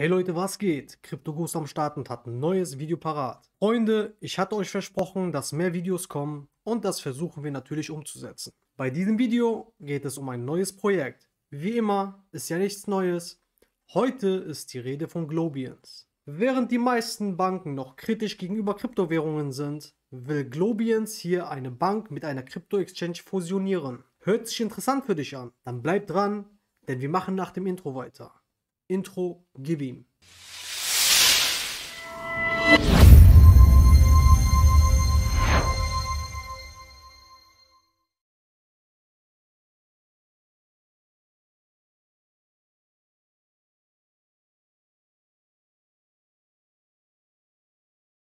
Hey Leute, was geht? CryptoGhost am Start und hat ein neues Video parat. Freunde, ich hatte euch versprochen, dass mehr Videos kommen und das versuchen wir natürlich umzusetzen. Bei diesem Video geht es um ein neues Projekt. Wie immer ist ja nichts Neues. Heute ist die Rede von Globians. Während die meisten Banken noch kritisch gegenüber Kryptowährungen sind, will Globians hier eine Bank mit einer Crypto-Exchange fusionieren. Hört sich interessant für dich an? Dann bleib dran, denn wir machen nach dem Intro weiter. Intro, gib ihm.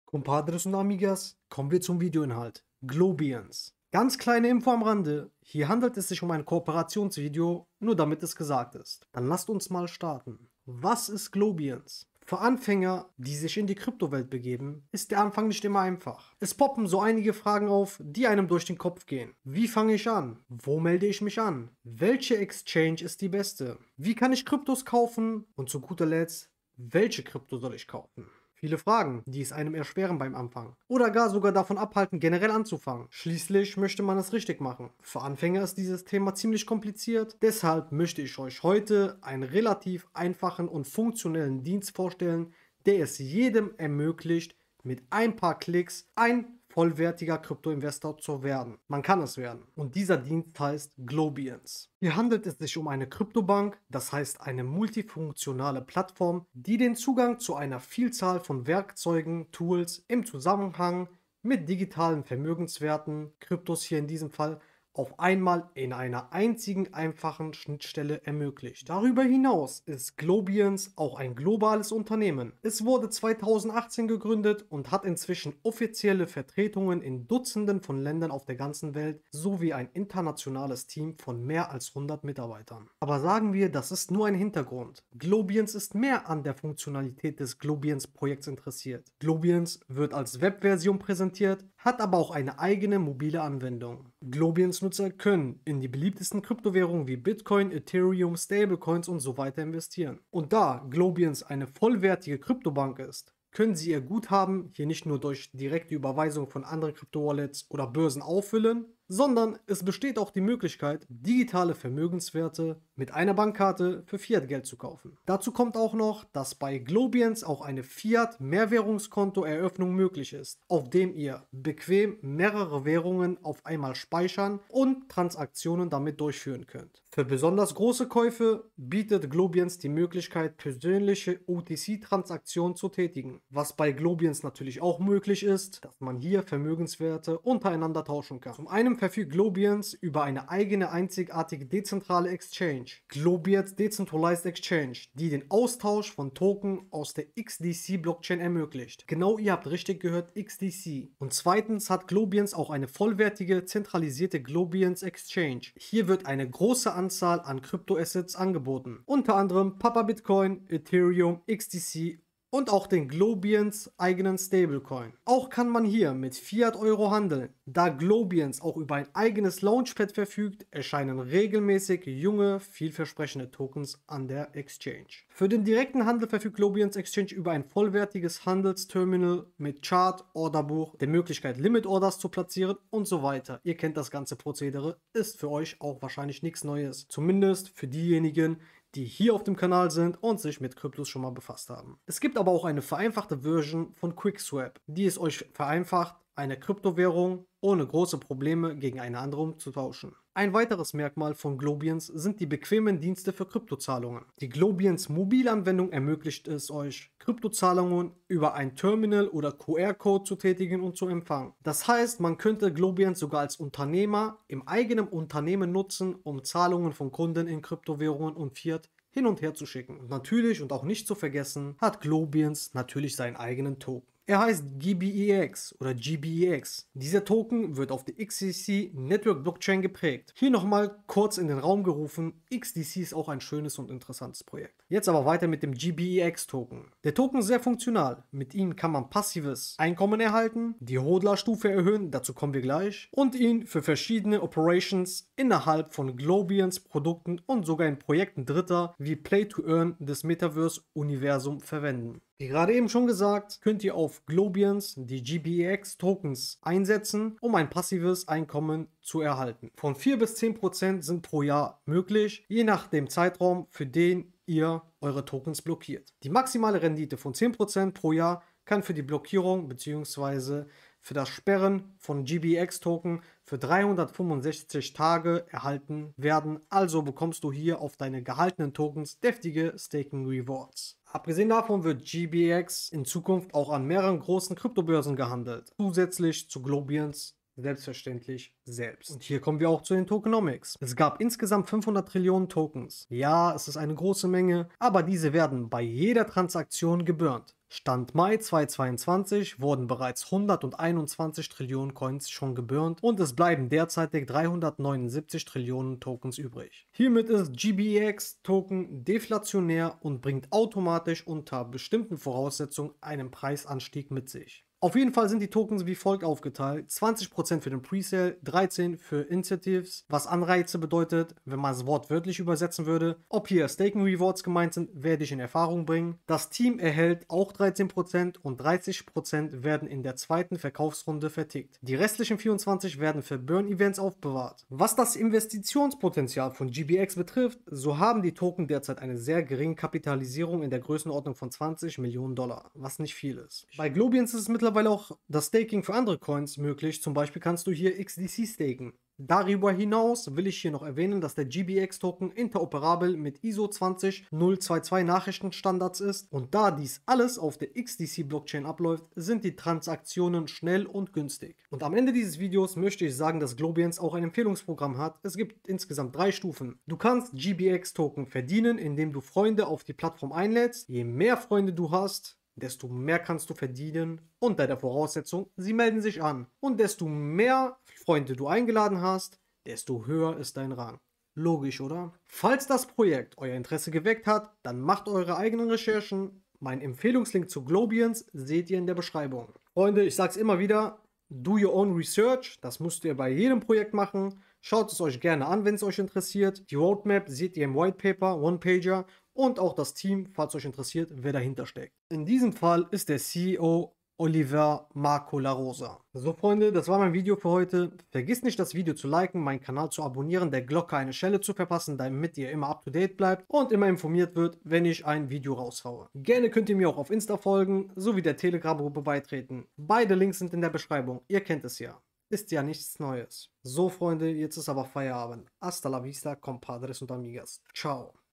Compadres und Amigas, kommen wir zum Videoinhalt. Globians. Ganz kleine Info am Rande, hier handelt es sich um ein Kooperationsvideo, nur damit es gesagt ist. Dann lasst uns mal starten. Was ist Globians? Für Anfänger, die sich in die Kryptowelt begeben, ist der Anfang nicht immer einfach. Es poppen so einige Fragen auf, die einem durch den Kopf gehen. Wie fange ich an? Wo melde ich mich an? Welche Exchange ist die beste? Wie kann ich Kryptos kaufen? Und zu guter Letzt, welche Krypto soll ich kaufen? Viele Fragen, die es einem erschweren beim Anfang oder gar sogar davon abhalten, generell anzufangen. Schließlich möchte man es richtig machen. Für Anfänger ist dieses Thema ziemlich kompliziert, deshalb möchte ich euch heute einen relativ einfachen und funktionellen Dienst vorstellen, der es jedem ermöglicht, mit ein paar Klicks ein vollwertiger Kryptoinvestor zu werden. Man kann es werden. Und dieser Dienst heißt Globians. Hier handelt es sich um eine Kryptobank, das heißt eine multifunktionale Plattform, die den Zugang zu einer Vielzahl von Werkzeugen, Tools im Zusammenhang mit digitalen Vermögenswerten, Kryptos hier in diesem Fall, auf einmal in einer einzigen einfachen Schnittstelle ermöglicht. Darüber hinaus ist Globians auch ein globales Unternehmen. Es wurde 2018 gegründet und hat inzwischen offizielle Vertretungen in Dutzenden von Ländern auf der ganzen Welt sowie ein internationales Team von mehr als 100 Mitarbeitern. Aber sagen wir, das ist nur ein Hintergrund. Globians ist mehr an der Funktionalität des Globians-Projekts interessiert. Globians wird als Webversion präsentiert, hat aber auch eine eigene mobile Anwendung. Globians-Nutzer können in die beliebtesten Kryptowährungen wie Bitcoin, Ethereum, Stablecoins und so weiter investieren. Und da Globians eine vollwertige Kryptobank ist, können sie ihr Guthaben hier nicht nur durch direkte Überweisung von anderen Kryptowallets oder Börsen auffüllen, sondern es besteht auch die Möglichkeit, digitale Vermögenswerte mit einer Bankkarte für Fiat-Geld zu kaufen. Dazu kommt auch noch, dass bei Globians auch eine Fiat-Mehrwährungskontoeröffnung möglich ist, auf dem ihr bequem mehrere Währungen auf einmal speichern und Transaktionen damit durchführen könnt. Für besonders große Käufe bietet Globians die Möglichkeit, persönliche OTC-Transaktionen zu tätigen, was bei Globians natürlich auch möglich ist, dass man hier Vermögenswerte untereinander tauschen kann. Zum einen verfügt Globians über eine eigene einzigartige dezentrale Exchange, Globians Decentralized Exchange, die den Austausch von Token aus der XDC-Blockchain ermöglicht. Genau, ihr habt richtig gehört, XDC. Und zweitens hat Globians auch eine vollwertige, zentralisierte Globians Exchange. Hier wird eine große Anzahl an Kryptoassets angeboten, unter anderem Papa Bitcoin, Ethereum, XDC und auch den Globians eigenen Stablecoin. Auch kann man hier mit Fiat-Euro handeln. Da Globians auch über ein eigenes Launchpad verfügt, erscheinen regelmäßig junge, vielversprechende Tokens an der Exchange. Für den direkten Handel verfügt Globians Exchange über ein vollwertiges Handelsterminal mit Chart, Orderbuch, der Möglichkeit Limit-Orders zu platzieren und so weiter. Ihr kennt das ganze Prozedere, ist für euch auch wahrscheinlich nichts Neues. Zumindest für diejenigen, die hier auf dem Kanal sind und sich mit Kryptos schon mal befasst haben. Es gibt aber auch eine vereinfachte Version von QuickSwap, die es euch vereinfacht, eine Kryptowährung ohne große Probleme gegen eine andere umzutauschen. Ein weiteres Merkmal von Globians sind die bequemen Dienste für Kryptozahlungen. Die Globians Mobilanwendung ermöglicht es euch, Kryptozahlungen über ein Terminal oder QR-Code zu tätigen und zu empfangen. Das heißt, man könnte Globians sogar als Unternehmer im eigenen Unternehmen nutzen, um Zahlungen von Kunden in Kryptowährungen und Fiat hin und her zu schicken. Und natürlich und auch nicht zu vergessen, hat Globians natürlich seinen eigenen Token. Er heißt GBEX oder GBEX. Dieser Token wird auf der XDC Network Blockchain geprägt. Hier nochmal kurz in den Raum gerufen, XDC ist auch ein schönes und interessantes Projekt. Jetzt aber weiter mit dem GBEX Token. Der Token ist sehr funktional. Mit ihm kann man passives Einkommen erhalten, die Hodlerstufe erhöhen, dazu kommen wir gleich, und ihn für verschiedene Operations innerhalb von Globians Produkten und sogar in Projekten Dritter wie Play to Earn des Metaverse Universum verwenden. Wie gerade eben schon gesagt, könnt ihr auf Globians die GBEX-Tokens einsetzen, um ein passives Einkommen zu erhalten. Von 4 bis 10% sind pro Jahr möglich, je nach dem Zeitraum, für den ihr eure Tokens blockiert. Die maximale Rendite von 10% pro Jahr kann für die Blockierung bzw. für das Sperren von GBEX-Token für 365 Tage erhalten werden. Also bekommst du hier auf deine gehaltenen Tokens deftige Staking-Rewards. Abgesehen davon wird GBEX in Zukunft auch an mehreren großen Kryptobörsen gehandelt, zusätzlich zu Globians selbstverständlich selbst. Und hier kommen wir auch zu den Tokenomics. Es gab insgesamt 500 Trillionen Tokens. Ja, es ist eine große Menge, aber diese werden bei jeder Transaktion geburnt. Stand Mai 2022 wurden bereits 121 Trillionen Coins schon geburnt und es bleiben derzeitig 379 Trillionen Tokens übrig. Hiermit ist GBEX-Token deflationär und bringt automatisch unter bestimmten Voraussetzungen einen Preisanstieg mit sich. Auf jeden Fall sind die Tokens wie folgt aufgeteilt: 20% für den Presale, 13% für Incentives, was Anreize bedeutet, wenn man es wortwörtlich übersetzen würde. Ob hier Staking Rewards gemeint sind, werde ich in Erfahrung bringen. Das Team erhält auch 13% und 30% werden in der zweiten Verkaufsrunde vertickt. Die restlichen 24% werden für Burn-Events aufbewahrt. Was das Investitionspotenzial von GBEX betrifft, so haben die Token derzeit eine sehr geringe Kapitalisierung in der Größenordnung von 20 Millionen Dollar, was nicht viel ist. Bei Globians ist es mittlerweile auch das Staking für andere Coins möglich, zum Beispiel kannst du hier XDC staken. Darüber hinaus will ich hier noch erwähnen, dass der GBEX-Token interoperabel mit ISO 20022 Nachrichtenstandards ist und da dies alles auf der XDC-Blockchain abläuft, sind die Transaktionen schnell und günstig. Und am Ende dieses Videos möchte ich sagen, dass Globians auch ein Empfehlungsprogramm hat. Es gibt insgesamt 3 Stufen. Du kannst GBEX-Token verdienen, indem du Freunde auf die Plattform einlädst. Je mehr Freunde du hast, desto mehr kannst du verdienen, unter der Voraussetzung, sie melden sich an. Und desto mehr Freunde du eingeladen hast, desto höher ist dein Rang. Logisch, oder? Falls das Projekt euer Interesse geweckt hat, dann macht eure eigenen Recherchen. Mein Empfehlungslink zu Globians seht ihr in der Beschreibung. Freunde, ich sag's immer wieder, do your own research, das müsst ihr bei jedem Projekt machen. Schaut es euch gerne an, wenn es euch interessiert. Die Roadmap seht ihr im White Paper, One-Pager und auch das Team, falls euch interessiert, wer dahinter steckt. In diesem Fall ist der CEO Oliver Marco La Rosa. So Freunde, das war mein Video für heute. Vergiss nicht, das Video zu liken, meinen Kanal zu abonnieren, der Glocke eine Schelle zu verpassen, damit ihr immer up to date bleibt und immer informiert wird, wenn ich ein Video raushaue. Gerne könnt ihr mir auch auf Insta folgen, sowie der Telegram-Gruppe beitreten. Beide Links sind in der Beschreibung, ihr kennt es ja. Ist ja nichts Neues. So Freunde, jetzt ist aber Feierabend. Hasta la vista, compadres und amigas. Ciao.